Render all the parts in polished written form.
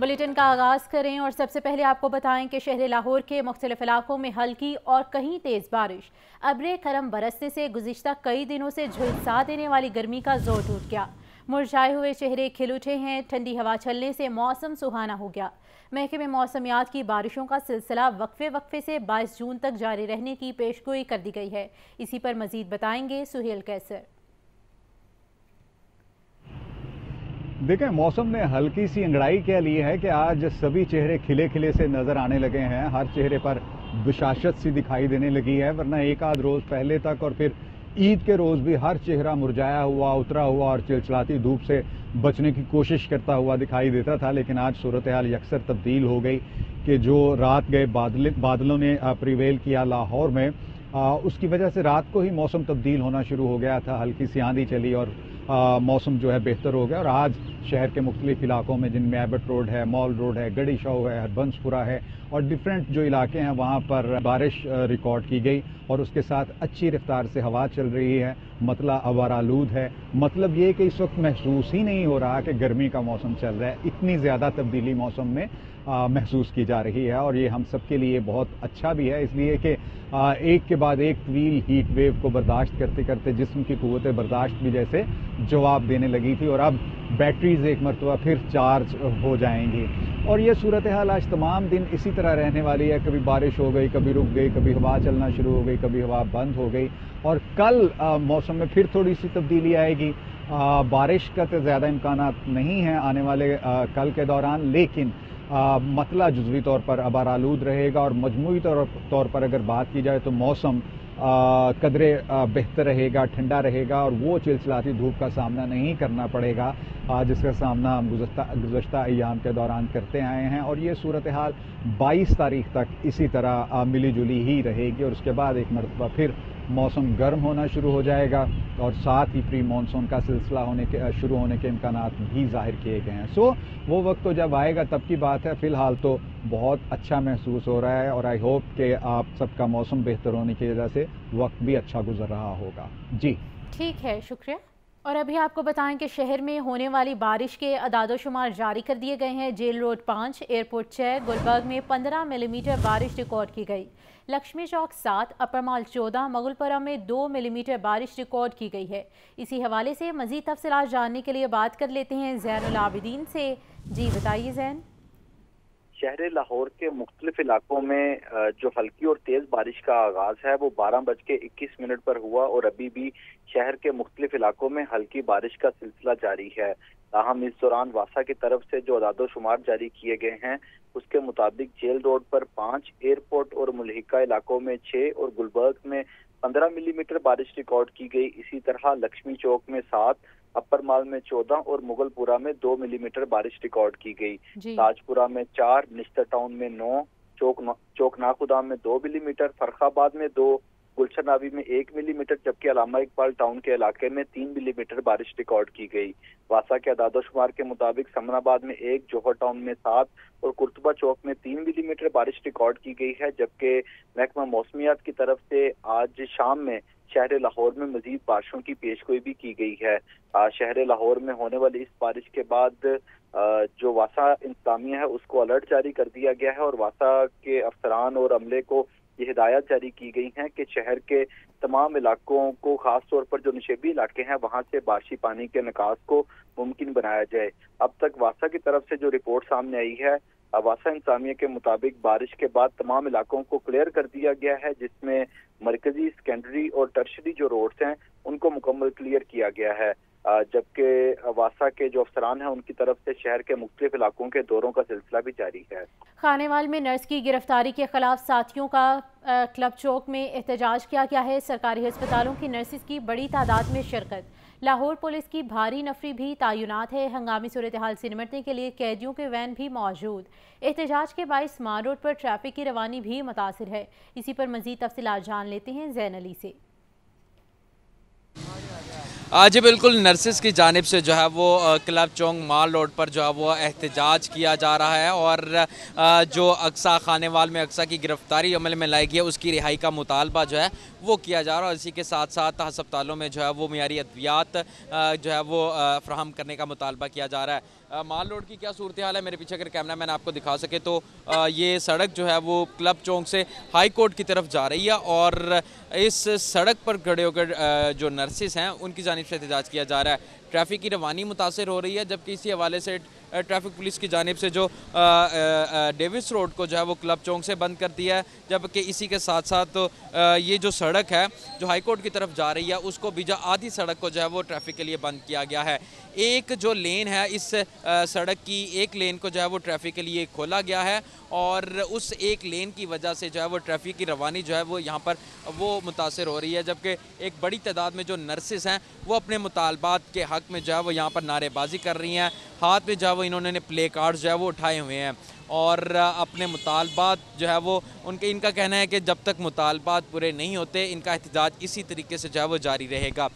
Bulletin का आगाज़ करें और सबसे पहले आपको बताएं कि शहर लाहौर के मुख्तलिफ इलाकों में हल्की और कहीं तेज़ बारिश, अबरे करम बरसने से गुज़िश्ता कई दिनों से झुलसा देने वाली गर्मी का जोर टूट गया। मुरझाए हुए चेहरे खिल उठे हैं। ठंडी हवा चलने से मौसम सुहाना हो गया। महकमे मौसमियात की बारिशों का सिलसिला वक्फे वक्फे से 22 जून तक जारी रहने की पेशगोई कर दी गई है। इसी पर मज़ीद बताएंगे सुहेल कैसर। देखें, मौसम ने हल्की सी अंगड़ाई क्या ली है कि आज सभी चेहरे खिले खिले से नज़र आने लगे हैं। हर चेहरे पर बिशाशत सी दिखाई देने लगी है, वरना एक आध रोज़ पहले तक और फिर ईद के रोज़ भी हर चेहरा मुरझाया हुआ, उतरा हुआ और चिलचिलाती धूप से बचने की कोशिश करता हुआ दिखाई देता था। लेकिन आज सूरत हाल यकसर तब्दील हो गई कि जो रात गए बादलों ने प्रिवेल किया लाहौर में, उसकी वजह से रात को ही मौसम तब्दील होना शुरू हो गया था। हल्की सी आंधी चली और मौसम जो है बेहतर हो गया। और आज शहर के मुख्तलिफ इलाकों में, जिनमें एबट रोड है, मॉल रोड है, गड़ी शाह है, हरबंसपुरा है और डिफरेंट जो इलाके हैं, वहाँ पर बारिश रिकॉर्ड की गई और उसके साथ अच्छी रफ्तार से हवा चल रही है। मतला अवारालूद है। मतलब ये कि इस वक्त महसूस ही नहीं हो रहा कि गर्मी का मौसम चल रहा है। इतनी ज़्यादा तब्दीली मौसम में महसूस की जा रही है और ये हम सब के लिए बहुत अच्छा भी है, इसलिए कि एक के बाद एक तीव्र हीट वेव को बर्दाश्त करते करते जिस्म की क़ुव्वत बर्दाश्त भी जैसे जवाब देने लगी थी और अब बैटरीज एक मरतबा फिर चार्ज हो जाएंगी। और ये सूरत हाल आज तमाम दिन इसी तरह रहने वाली है। कभी बारिश हो गई, कभी रुक गई, कभी हवा चलना शुरू हो गई, कभी हवा बंद हो गई। और कल मौसम में फिर थोड़ी सी तब्दीली आएगी। बारिश का तो ज़्यादा इम्कानात नहीं है आने वाले कल के दौरान, लेकिन मतला जुज़वी तौर पर अबारालूद रहेगा। और मजमूई तौर पर अगर बात की जाए तो मौसम कदरे बेहतर रहेगा, ठंडा रहेगा और वो चिलचिलाती धूप का सामना नहीं करना पड़ेगा जिसका सामना हम गुज़श्ता अयाम के दौरान करते आए हैं। और ये सूरत हाल 22 तारीख तक इसी तरह मिली जुली ही रहेगी और उसके बाद एक मरतबा फिर मौसम गर्म होना शुरू हो जाएगा और साथ ही प्री मानसून का सिलसिला शुरू होने के इम्कानात भी जाहिर किए गए हैं। सो वो वक्त तो जब आएगा तब की बात है। फ़िलहाल तो बहुत अच्छा महसूस हो रहा है और आई होप कि आप सबका मौसम बेहतर होने की वजह से वक्त भी अच्छा गुजर रहा होगा। जी ठीक है, शुक्रिया। और अभी आपको बताएं कि शहर में होने वाली बारिश के अदादोशुमार जारी कर दिए गए हैं। जेल रोड 5, एयरपोर्ट 6, गुलबर्ग में 15 मिलीमीटर बारिश रिकॉर्ड की गई। लक्ष्मी चौक 7, अपर माल 14, मगलपुरा में 2 मिलीमीटर बारिश रिकॉर्ड की गई है। इसी हवाले से मज़ीद तफसीलात जानने के लिए बात कर लेते हैं ज़ैनुल आबिदीन से। जी बताइए ज़ैन। शहर लाहौर के मुख्तलिफ इलाकों में जो हल्की और तेज़ बारिश का आगाज़ है वो 12:21 पर हुआ और अभी भी शहर के मुख्तलिफ इलाकों में हल्की बारिश का सिलसिला जारी है। ताहम इस दौरान वासा की तरफ से जो अदादोशुमार जारी किए गए हैं उसके मुताबिक जेल रोड पर 5, एयरपोर्ट और मुल्हिका इलाकों में 6 और गुलबर्ग में 15 मिलीमीटर बारिश रिकॉर्ड की गई। इसी तरह लक्ष्मी चौक में 7, अपर माल में 14 और मुगलपुरा में 2 मिलीमीटर बारिश रिकॉर्ड की गई। ताजपुरा में 4, निश्तर टाउन में 9, चौक नाखुदा में 2 मिलीमीटर, फरखाबाद में 2, गुलशन आबी में 1 मिलीमीटर जबकि अलामा इकबाल टाउन के इलाके में 3 मिलीमीटर बारिश रिकॉर्ड की गई। वासा के अदादोशुमार के मुताबिक समनाबाद में 1, जोहर टाउन में 7 और कुर्तुबा चौक में 3 मिलीमीटर बारिश रिकॉर्ड की गई है। जबकि महकमा मौसमियात की तरफ से आज शाम में शहर लाहौर में मजीद बारिशों की पेशगोई भी की गई है। शहर लाहौर में होने वाली इस बारिश के बाद जो वासा इंतजामिया है उसको अलर्ट जारी कर दिया गया है और वासा के अफसरान और अमले को ये हिदायत जारी की गई हैं कि शहर के तमाम इलाकों को खासतौर पर जो नशेबी इलाके हैं वहाँ से बारिशी पानी के निकास को मुमकिन बनाया जाए। अब तक वासा की तरफ से जो रिपोर्ट सामने आई है, वासा इंतजामिया के मुताबिक बारिश के बाद तमाम इलाकों को क्लियर कर दिया गया है जिसमें मरकजी, सेकेंडरी और टर्शरी जो रोड्स हैं उनको मुकम्मल क्लियर किया गया है। जबकि वासा के जो अफसरान हैं उनकी तरफ से शहर के मुख्तलिफ इलाकों के दौरों का सिलसिला भी जारी है। खानेवाल में नर्स की गिरफ्तारी के खिलाफ साथियों का क्लब चौक में एहतजाज किया गया है। सरकारी अस्पतालों की नर्सिस की बड़ी तादाद में शिरकत। लाहौर पुलिस की भारी नफरी भी तैनात है। हंगामी सूरत हाल से निमटने के लिए कैदियों के वैन भी मौजूद। एहतजाज के बायस मान रोड पर ट्रैफिक की रवानी भी मुतासर है। इसी पर मजीद तफसीलात जान लेते हैं ज़ैन अली से। आज बिल्कुल नर्सिस की जानिब से जो है वो क्लब चौक माल रोड पर जो है वो एहतजाज किया जा रहा है और जो अक्सा खानेवाल में अक्सा की गिरफ्तारी अमल में लाई गई है उसकी रिहाई का मुतालबा जो है वो किया जा रहा है। और इसी के साथ साथ अस्पतालों में जो है वो मियारी अद्वियात जो है वो फराहम करने का मुतालबा किया जा रहा है। माल रोड की क्या सूरत हाल है, मेरे पीछे अगर कैमरा मैन आपको दिखा सके तो ये सड़क जो है वो क्लब चौक से हाई कोर्ट की तरफ जा रही है और इस सड़क पर खड़े होकर जो नर्सिस हैं उनकी जानिब से एहतजाज किया जा रहा है। ट्रैफिक की रवानी मुतासर हो रही है, जबकि इसी हवाले से ट्रैफिक पुलिस की जानिब से जो डेविस रोड को जो है वो क्लब चौक से बंद कर दिया है, जबकि इसी के साथ साथ तो ये जो सड़क है जो हाई कोर्ट की तरफ जा रही है उसको बीजा आधी सड़क को जो है वो ट्रैफिक के लिए बंद किया गया है। एक जो लेन है इस सड़क की एक लेन को जो है वो ट्रैफिक के लिए खोला गया है और उस एक लेन की वजह से जो है वो ट्रैफिक की रवानी जो है वो यहाँ पर वो मुतासर हो रही है, जबकि एक बड़ी तादाद में जो नर्सिस हैं वो अपने मुतालबात के हक़ में जो है वो यहाँ पर नारेबाजी कर रही हैं। हाथ में जो है वो इन्होंने प्ले कार्ड्स जो है वो उठाए हुए हैं और अपने मुतालबात जो है वो इनका कहना है कि जब तक मुतालबात पूरे नहीं होते इनका एहतजाज इसी तरीके से जो है वो जारी रहेगा।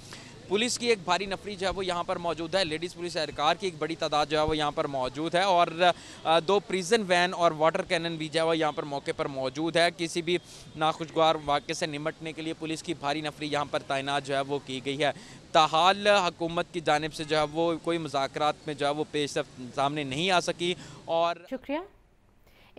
पुलिस की एक भारी नफरी जो है वो यहाँ पर मौजूद है, लेडीज़ पुलिस एहलकार की एक बड़ी तादाद जो है वो यहाँ पर मौजूद है और दो प्रिजन वैन और वाटर कैनन भी जो है वो यहाँ पर मौके पर मौजूद है। किसी भी नाखुशगवार वाक़े से निपटने के लिए पुलिस की भारी नफरी यहाँ पर तैनात जो है वो की गई है। ताहाल हुकूमत की जानिब से जो है वो कोई मुज़ाकरात में जो है वो पेश सामने नहीं आ सकी। और शुक्रिया।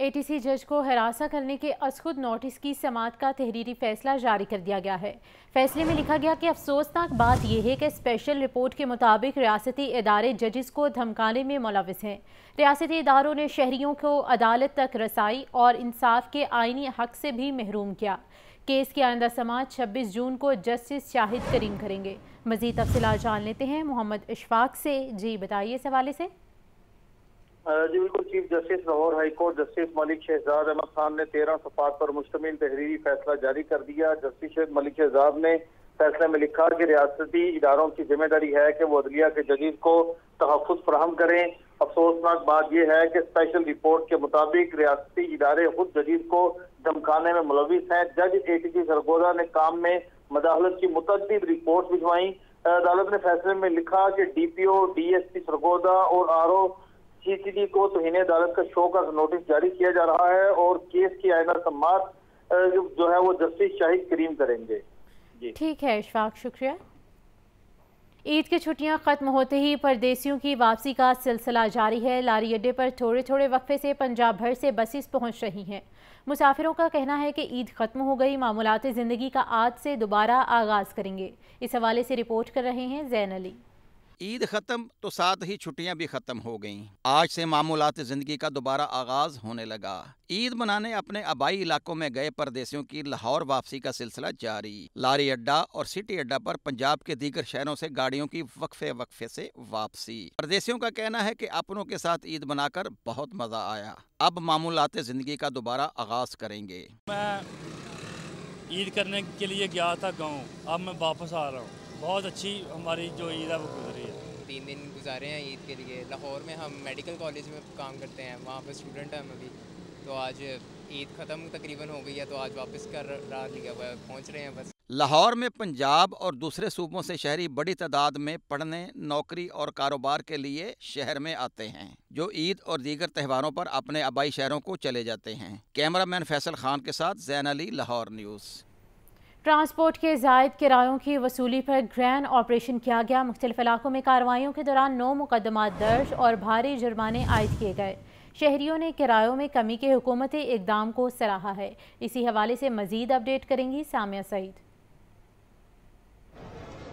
एटीसी जज को हिरासत करने के असखुद नोटिस की समाअत का तहरीरी फैसला जारी कर दिया गया है। फैसले में लिखा गया कि अफसोसनाक बात यह है कि स्पेशल रिपोर्ट के मुताबिक रियासती इदारे जजेस को धमकाने में मुलविस हैं। रियासती इदारों ने शहरियों को अदालत तक रसाई और इंसाफ के आइनी हक से भी महरूम किया। केस की आइंदा समाअत 26 जून को जस्टिस शाहिद करीम करेंगे। मज़ीद तफ़सीलात जान लेते हैं मोहम्मद इशफाक से। जी बताइए इस हवाले से। जी बिल्कुल, chief justice Lahore high court justice Malik Shahzad Ahmad Khan ने 13 सफात पर मुश्तमिल तहरीरी फैसला जारी कर दिया। जस्टिस मलिक शहजाद ने फैसले में लिखा कि रियासती इदारों की जिम्मेदारी है कि वो अदलिया के जजीज को तहफ़ुज़ फराहम करें। अफसोसनाक बात यह है कि स्पेशल रिपोर्ट के मुताबिक रियासती इदारे खुद जजीज को धमकाने में मुलविस हैं। जज एटीसी सरगोदा ने काम में मदाखलत की मुतअद्दिद रिपोर्ट भिजवाई। अदालत ने फैसले में लिखा कि DPO DSP सरगोदा और RO GCD को तोहीन अदालत का शो का नोटिस जारी किया जा रहा है और केस की आइंदा समाअत जो है वो जस्टिस शाहिद करीम करेंगे। ठीक है इशफाक, शुक्रिया। ईद की छुट्टियां ख़त्म होते ही परदेसियों की वापसी का सिलसिला जारी है। लारी अड्डे पर थोड़े थोड़े वक्फे से पंजाब भर से बसें पहुंच रही हैं। मुसाफिरों का कहना है कि ईद ख़त्म हो गई, मामूलात ज़िंदगी का आज से दोबारा आगाज़ करेंगे। इस हवाले से रिपोर्ट कर रहे हैं ज़ैन अली। ईद ख़त्म तो साथ ही छुट्टियां भी ख़त्म हो गईं। आज से मामूलात ज़िंदगी का दोबारा आगाज़ होने लगा। ईद मनाने अपने आबाई इलाकों में गए परदेसियों की लाहौर वापसी का सिलसिला जारी। लारी अड्डा और सिटी अड्डा पर पंजाब के दीगर शहरों से गाड़ियों की वक्फे वक्फे से वापसी। परदेसियों का कहना है कि अपनों के साथ ईद मनाकर बहुत मज़ा आया, अब मामूलात ज़िंदगी का दोबारा आगाज़ करेंगे। मैं ईद करने के लिए गया था गाँव, अब मैं वापस आ रहा हूँ। बहुत अच्छी हमारी जो ईद है वो गुजरी है। 3 दिन गुजारे हैं ईद के लिए। लाहौर में हम मेडिकल कॉलेज में काम करते हैं, वहाँ पर स्टूडेंट हैं हम अभी। तो आज ईद ख़त्म तकरीबन हो गई है, तो आज वापस का राह लिया हुआ है, पहुँच रहे हैं बस। लाहौर में पंजाब और दूसरे सूबों से शहरी बड़ी तादाद में पढ़ने, नौकरी और कारोबार के लिए शहर में आते हैं, जो ईद और दीगर त्योहारों पर अपने आबाई शहरों को चले जाते हैं। कैमरा मैन फैसल खान के साथ ज़ैन अली, लाहौर न्यूज़। ट्रांसपोर्ट के जायद किरायों की वसूली पर ग्रैंड ऑपरेशन किया गया। मुख्तलिफ इलाकों में कार्रवाइयों के दौरान 9 मुकदमा दर्ज और भारी जुर्माने आयद किए गए। शहरियों ने किरायों में कमी के हुकूमती इकदाम को सराहा है। इसी हवाले से मजीद अपडेट करेंगी सामिया सईद।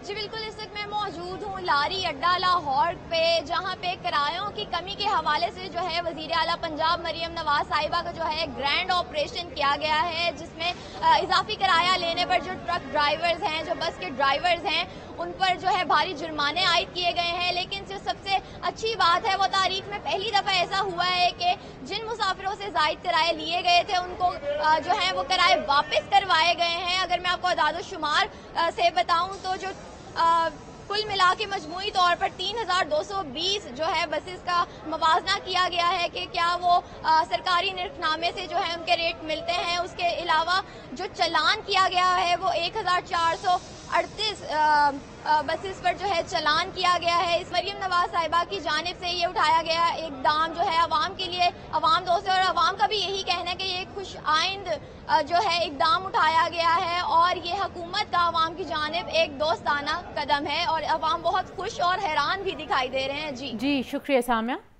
जी बिल्कुल, इस वक्त मैं मौजूद हूँ लारी अड्डा लाहौर पे, जहाँ पे किरायों की कमी के हवाले से जो है वजीर आला पंजाब मरियम नवाज साहिबा का जो है ग्रैंड ऑपरेशन किया गया है, जिसमें इजाफी किराया लेने पर जो ट्रक ड्राइवर्स हैं, जो बस के ड्राइवर्स हैं, उन पर जो है भारी जुर्माने आयद किए गए हैं। लेकिन जो सबसे अच्छी बात है वो तारीख में पहली दफ़ा ऐसा हुआ है कि जिन मुसाफिरों से जायद किराए लिए गए थे उनको जो है वो किराए वापस करवाए गए हैं। अगर मैं आपको अदाद शुमार से बताऊँ तो जो कुल मिला के मजमूई तौर पर 3220 जो है बसेस का मुवाजना किया गया है कि क्या वो सरकारी निरखनामे से जो है उनके रेट मिलते हैं। उसके अलावा जो चलान किया गया है वो 1438 बसेस पर जो है चलान किया गया है। इस मरियम नवाज साहिबा की जानिब से ये उठाया गया एक दाम जो है आवाम के लिए आवाम दोस्त है और आवाम का भी यही कहना है कि ये खुश आइंद जो है एक दाम उठाया गया है और ये हुकूमत का आवाम की जानिब एक दोस्ताना कदम है और आवाम बहुत खुश और हैरान भी दिखाई दे रहे हैं। जी जी शुक्रिया सामिया।